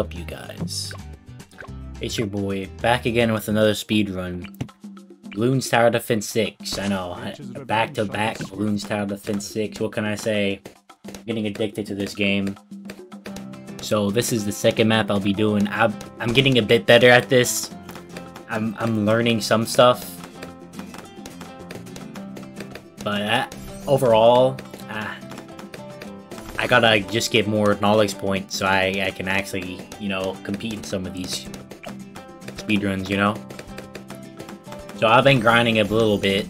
up you guys. It's your boy, back again with another speedrun. Bloons Tower Defense 6, I know, back-to-back Bloons Tower Defense 6, what can I say? I'm getting addicted to this game. So this is the second map I'll be doing. I'm getting a bit better at this. I'm learning some stuff. But overall, I gotta just get more knowledge points so I can actually, you know, compete in some of these speedruns, you know? So I've been grinding a little bit.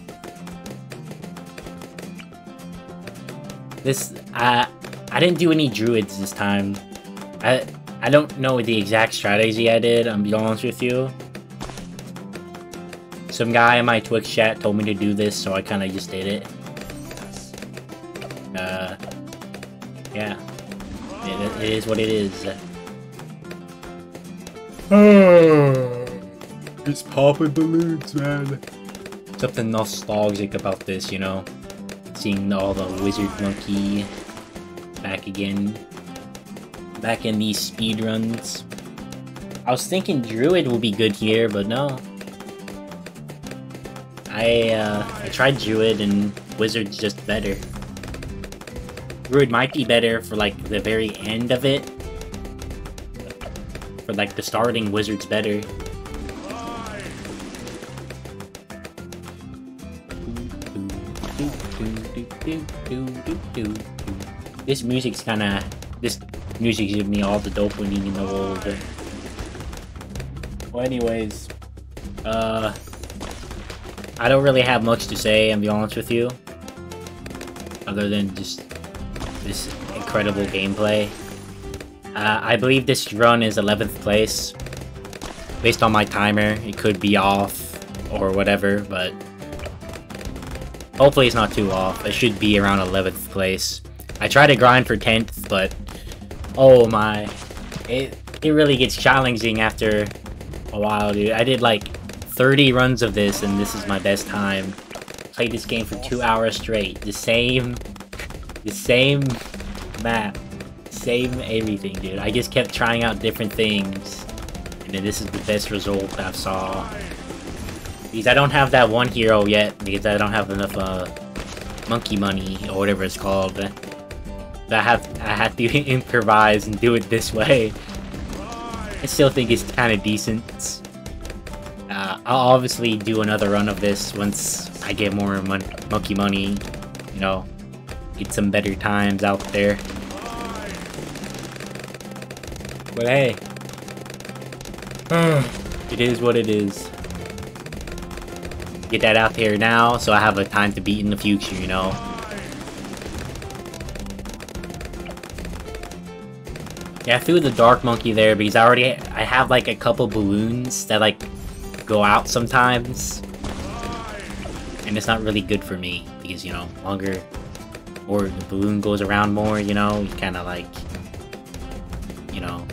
This, I didn't do any druids this time. I don't know the exact strategy I did, I'm be honest with you. Some guy in my Twitch chat told me to do this, so I kinda just did it. Yeah. It is what it is. It's popping balloons, man. Something nostalgic about this, you know? Seeing all the wizard monkey back again. Back in these speedruns. I was thinking Druid will be good here, but no. I tried Druid and Wizard's just better. Druid might be better for like the very end of it. For like the starting, Wizard's better. This music's kinda... This music gives me all the dopamine in the world. Well, anyways, I don't really have much to say, I'll be honest with you, other than just this incredible gameplay. I believe this run is 11th place. Based on my timer, it could be off or whatever, but hopefully it's not too off. It should be around 11th place. I try to grind for 10th, but oh my, it really gets challenging after a while, dude. I did like 30 runs of this, and this is my best time. Played this game for 2 hours straight. The same map, same everything, dude. I just kept trying out different things, and then this is the best result I saw. Because I don't have that one hero yet, because I don't have enough monkey money or whatever it's called. I have to improvise and do it this way. I still think it's kind of decent. I'll obviously do another run of this once I get more monkey money, you know, get some better times out there. But hey, it is what it is. Get that out there now so I have a time to beat in the future, you know. Yeah, I threw the dark monkey there because I have like a couple balloons that like go out sometimes, and it's not really good for me because, you know, longer or the balloon goes around more, you know, you kind of like, you know,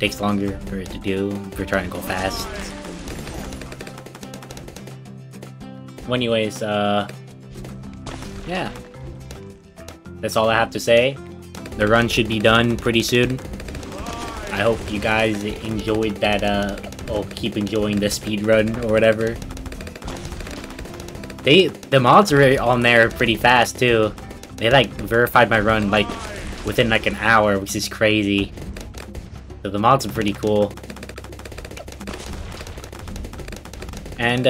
takes longer for it to do if you're trying to go fast. Well, anyways, yeah, that's all I have to say. The run should be done pretty soon. I hope you guys enjoyed that, or keep enjoying the speedrun or whatever. The mods are on there pretty fast too. They like verified my run like within like an hour, which is crazy. So the mods are pretty cool. And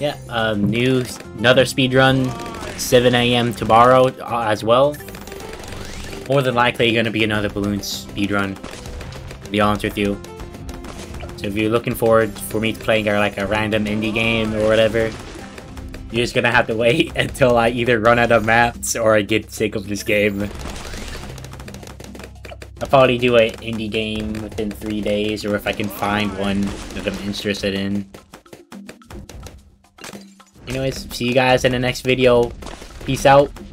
yeah, another speedrun 7 AM tomorrow as well. More than likely gonna be another balloon speedrun, to be honest with you. So if you're looking forward for me to playing like a random indie game or whatever, you're just gonna have to wait until I either run out of maps or I get sick of this game. I'll probably do an indie game within 3 days, or if I can find one that I'm interested in. Anyways, see you guys in the next video. Peace out.